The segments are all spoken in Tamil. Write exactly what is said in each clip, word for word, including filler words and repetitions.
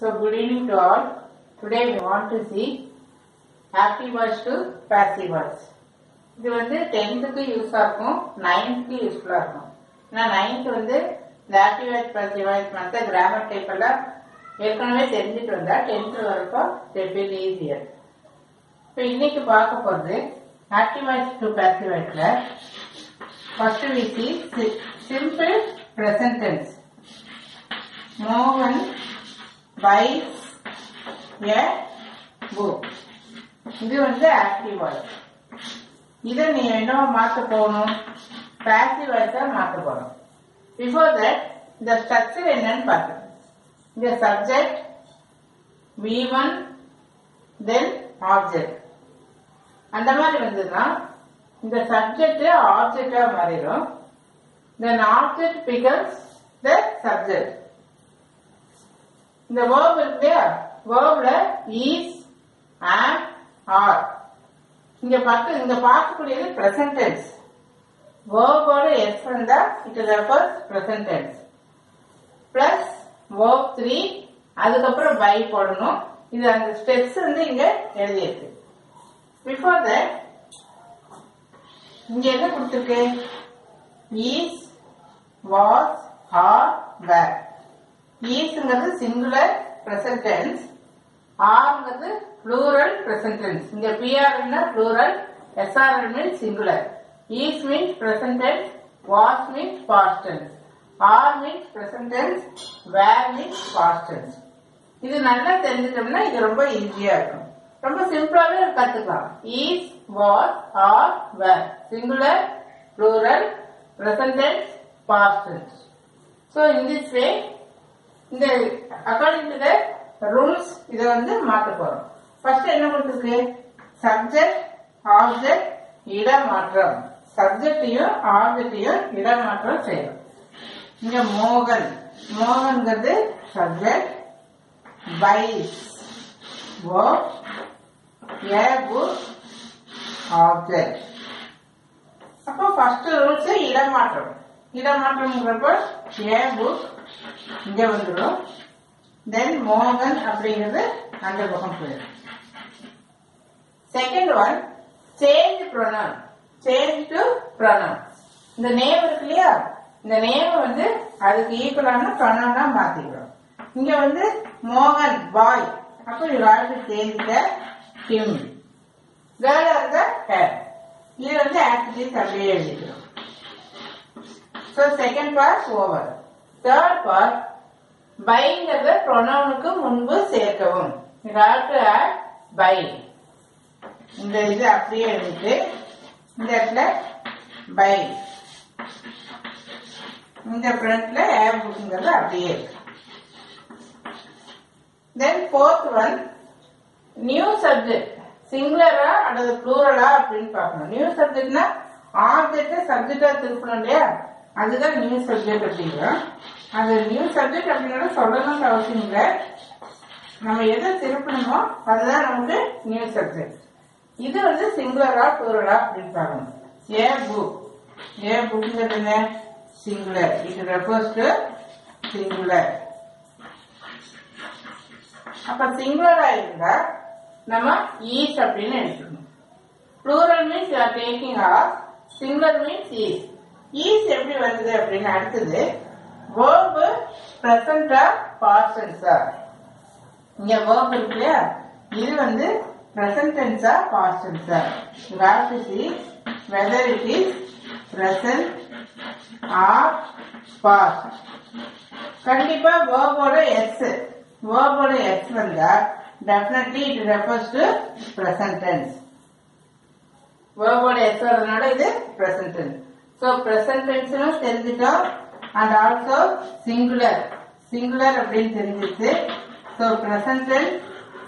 So good evening to all. Today we want to see active verbs to passive verbs. இது வந்து tenth யூஸ் ஆகும், ninth யூஸ்ஃபுல்லா இருக்கும். ஏன்னா ninth வந்து இந்த active verbs passive verbs மத்த கிராமர் டைப் எல்லாம் ஏற்கனவே தெரிஞ்சுட்டு வந்தா tenth வரப்போ தெரியல ஈஸியா. இப்போ இன்னைக்கு பார்க்க போறது active verbs to passive verbsல first we see simple present tense. மோகன் buys a book. இது வந்து ஆக்டிவ் வாய்ஸ். இதை நீ என்னவா மாற்ற போகணும், பாசிவ் வாய்ஸா மாற்ற போகணும். பிஃபோர் தட் இந்த ஸ்ட்ரக்சர் என்னன்னு பார்க்கணும். இந்த subject V one then object அந்த மாதிரி வந்ததுன்னா இந்த சப்ஜெக்ட் ஆப்ஜெக்டா மாறிடும். Then object becomes the subject. இந்த வேர்ப் இருக்குல்லையா, வேர்ப்ல இஸ் ஆம் ஆர் இங்க பார்த்து இங்க பார்க்கக்கூடியது பிரசன்ட் டென்ஸ். வேர்போட எஸ் வந்தா it is refers present tense. Plus verb three அதுக்கப்புறம் பை போடணும். இது அந்த ஸ்டெப்ஸ் வந்து இங்க எழுதியிருக்கு. பிஃபோர் தட் இங்க என்ன கொடுத்துருக்கு, இஸ் வாஸ் ஆர் வேர். இஸ்ங்கிறது சிங்குலர் பிரசன்ட் டென்ஸ், ஆர்ங்கிறது ப்ளூரல் பிரசன்ட் டென்ஸ். இங்க பிஆர்னா ப்ளூரல், எஸ்ஆர்எல் means singular, is means present tense, was means past tense, are means present tense, were means past tense. இது நல்லா தெரிஞ்சிட்டோம்னா இது ரொம்ப ஈஸியா இருக்கும். ரொம்ப சிம்பிளாவே கத்துக்கலாம். Is was are were singular plural present tense past tense. So in this way இந்த அகார்டிங் டு த ரூல்ஸ் இதை வந்து மாற்ற போறோம். ஃபர்ஸ்ட் என்ன கொடுத்துருக்கு, சப்ஜெக்ட் ஆப்ஜெக்ட் இடமாற்றம். சப்ஜெக்டையும் ஆப்ஜெக்டையும் இடமாற்றம் செய்யணும். இங்க மோகன், மோகன்கிறது subject, buys verb, a book object. அப்போ ஃபர்ஸ்ட் ரூல்ஸ் இடமாற்றம். இடமாற்றம்ங்கிறப்ப ஏ புக் இங்க வந்துடும், தென் மோகன் அப்படிங்கிறது அந்த பக்கம் போயிடும். Second one change pronoun, change to pronoun. இந்த நேம் இருக்கு இல்லையா, இந்த நேம் வந்து அதுக்கு ஈக்குவலான ப்ரொனவுனா மாத்திக்கிறோம். இங்க வந்து மோகன் பாய், அப்போ you have to change the him. Girl or her, இது வந்து ஆக்டிவிட்டிஸ் அப்படியே எழுதிக்கிறோம். So second part over. Third part பைங்கிறத ப்ரொனவுனுக்கு முன்பு சேர்க்கவும். பை இந்த இது அப்படியே எழுதிட்டு இந்த இடத்துல பை, இந்த ஃப்ரண்ட்ல ஏப்ங்கிறது அப்படியே இருக்கு. Then fourth one new subject, சிங்குலரா அல்லது ப்ளூரலா அப்படின்னு பார்க்கணும். நியூ சப்ஜெக்ட்னா ஆப்ஜெக்ட சப்ஜெக்டா திருப்பணும் இல்லையா, அதுதான் நியூ சப்ஜெக்ட் அப்படிங்கிறோம். அது நியூ சப்ஜெக்ட் அப்படின்னா சொல்லணும்னு அவசியம் இல்லை, நம்ம எதை திருப்பணுமோ அதுதான் நமக்கு நியூ சப்ஜெக்ட். இது வந்து சிங்குலரா ப்ளூரலா அப்படின்னு பார்க்கணும். ஏ புக், ஏ புக்ங்கிறது என்ன singular, it refers to singular. அப்ப சிங்குலரா இருந்தா நம்ம ஈஸ் அப்படின்னு எடுத்துக்கணும். Plural means you are taking of, singular means is. Is எப்படி வருது அப்படின்னு அடுத்தது verb present or past tense. இங்க verb இருக்குல்ல, இது வந்து present tense or past tense. You have to see whether it is present or past. கண்டிப்பா verb ஓட s, verb ஓட s வந்தா definitely it refers to present tense. verb ஓட s வரதுனால இது present tense. So present tense னு தெரிஞ்சிட்டோம். And also singular, singular அப்படின்னு தெரிஞ்சிருச்சு. So present tense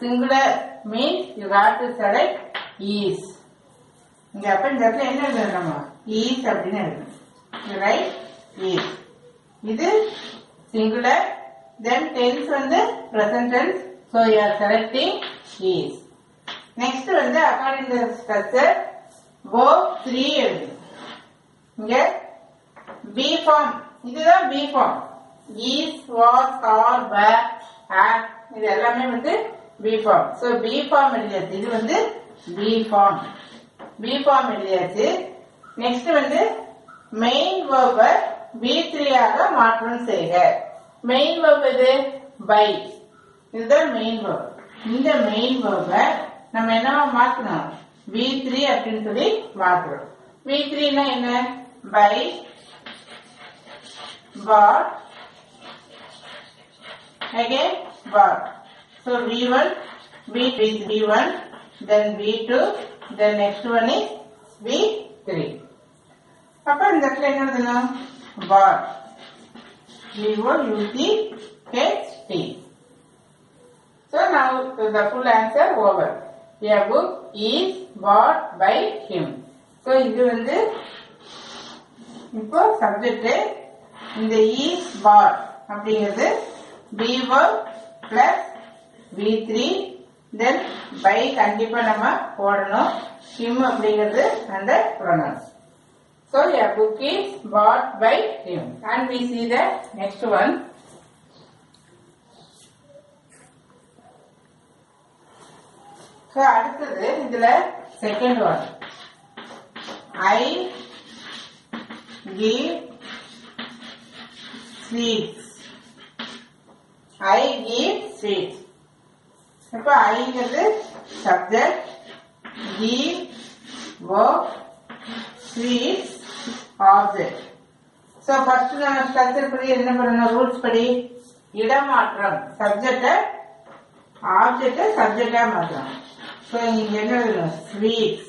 singular means you have to select is. இங்க அப்ப இந்த இடத்துல என்ன எழுதணும், is அப்படின்னு எழுதணும். ரைட் is இது singular, then tense வந்து present tense. So you are selecting is. Next வந்து according to the structure verb three எழுது. இங்க பி ஃபார்ம், இதுதான் B form. Is was are were are இது எல்லாமே வந்து B form. So B form எழுதியாச்சு. இது வந்து B form. B form எழுதியாச்சு. நெக்ஸ்ட் வந்து மெயின் verb B three ஆக மாற்றம் செய்க. மெயின் verb இது by. இதுதான் மெயின் verb. இந்த மெயின் verb நம்ம என்னவா மாற்றணும்? B three அப்படின்னு சொல்லி மாற்றுறோம். B three னா என்ன? by, bought, again bought. So B one, B two is B one, then B two, then next one is B three. அப்ப இந்த இடத்துல என்ன எழுதணும்? bought, B O U T H T. So now the full answer over. A book is bought by him. So இது வந்து இப்போ சப்ஜெக்ட். இந்த is bought அப்படிங்கிறது B verb plus B three, then by கண்டிப்பா நம்ம போடணும். him அப்படிங்கிறது அந்த pronouns. So a book is bought by him. And we see the next one. So அடுத்தது இதுல second one. I give sweets. I give sweets. அப்ப I ங்கிறது subject, give verb, sweets object. So first நம்ம structure படி என்ன பண்ணணும்? rules படி இடமாற்றம். subject object subject மாற்றணும். So இங்க என்ன எழுதணும்? sweets.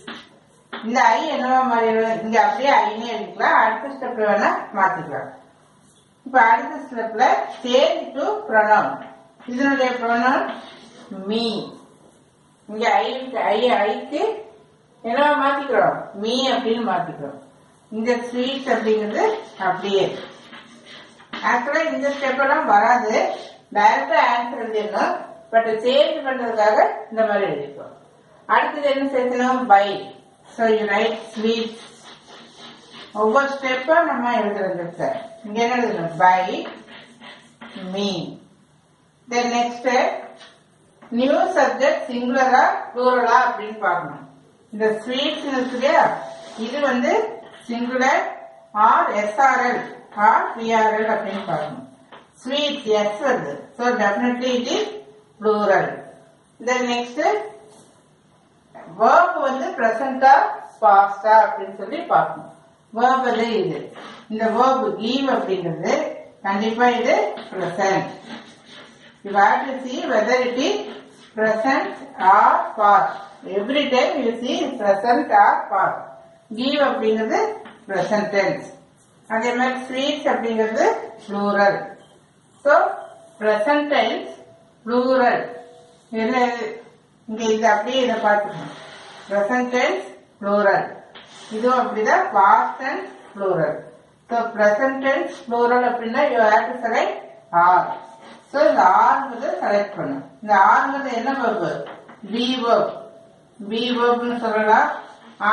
இந்த ஐ என்னவா மாறி? இங்க அப்படியே ஐனே எடுக்கலாம். அடுத்த ஸ்டெப் வேணா மாத்திக்கலாம். இப்ப அடுத்த ஸ்டெப்ல சேஞ்ச் டு pronoun. இதனுடைய pronoun me. இங்க ஐ ஐ ஐக்கு என்னவா மாத்திக்கிறோம்? me அப்படின்னு மாத்திக்கிறோம். இந்த ஸ்வீட் அப்படிங்கிறது அப்படியே. ஆக்சுவலா இந்த ஸ்டெப் எல்லாம் வராது, டைரக்டா ஆன்சர் எழுதிடணும். பட் சேஞ்ச் பண்றதுக்காக இந்த மாதிரி எழுதிக்கிறோம். அடுத்தது என்ன சேர்க்கணும்? By. So you write sweets. ஒவ்வொரு ஸ்டெப்பா நம்ம எழுதுறோம் சார். இங்க என்ன எழுதணும்? by, me. Then next new subject singular ah plural ஆ அப்படின்னு பார்க்கணும். இந்த sweets இருக்குல்ல, இது வந்து singular or S R L or P R L அப்படின்னு பார்க்கணும். sweets yes வருது. So definitely it is plural. Then next verb வந்து present or past அப்படின்னு சொல்லி பார்க்கணும். verb வந்து இது. இந்த verb give அப்படிங்கிறது கண்டிப்பா இது present. You have to see whether it is present or past. Every time you see present or past. give அப்படிங்கிறது present tense. அதே மாதிரி sweets அப்படிங்கிறது plural. So present tense plural. என்ன இங்க இது அப்படியே இதை பார்த்துக்கணும். present tense plural. இதுவும் அப்படிதான் past tense plural. So present tense plural அப்படின்னா you have to select R. So இந்த R வந்து select பண்ணும். இந்த R வந்து என்ன verb? B verb. B verb னு சொல்லலாம்.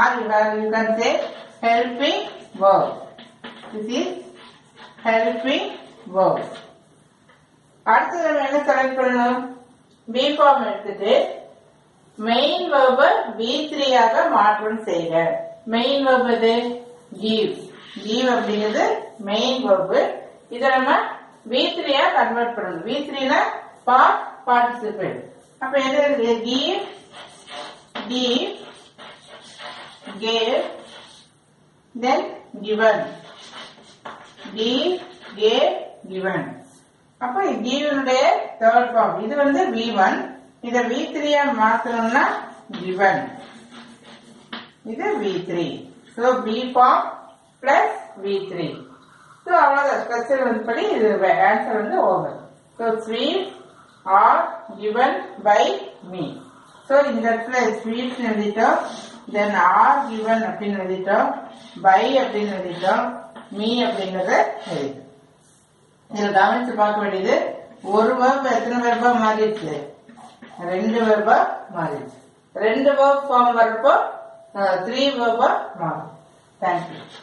R you can say helping verb. This is helping verb. அடுத்தது நம்ம என்ன select பண்ணணும்? B form எடுத்துட்டு மெயின் verb B three ஆக மாற்றம் செய்க. மெயின் verb இது give. give அப்படிங்கிறது மெயின் verb. இதை நம்ம B three ஆ கன்வெர்ட் பண்ணணும். B three னா past participle. அப்ப என்ன இருக்கு? give, give, gave, then given. give, gave, given. அப்ப give உடைய third form. இது வந்து B one. இத V three ஆ மாத்தணும்னா given. இது V three. So B form plus V three. So அவ்வளவுதான் ஸ்ட்ரக்சர் வந்து படி இது ஆன்சர் வந்து over. So sweets are given by me. So இந்த இடத்துல sweets எழுதிட்டோம், then are given அப்படின்னு எழுதிட்டோம், by அப்படின்னு எழுதிட்டோம், me அப்படிங்கறத எழுதிட்டோம். இதுல கவனிச்சு பார்க்க வேண்டியது ஒரு verb எத்தனை verb மாறிடுச்சு? ரெண்டு வெர்பா மாறிடுச்சு. ரெண்டு வெர்ப் ஃபார்ம் வரப்போ த்ரீ வெர்பா மாறும். தேங்க்யூ.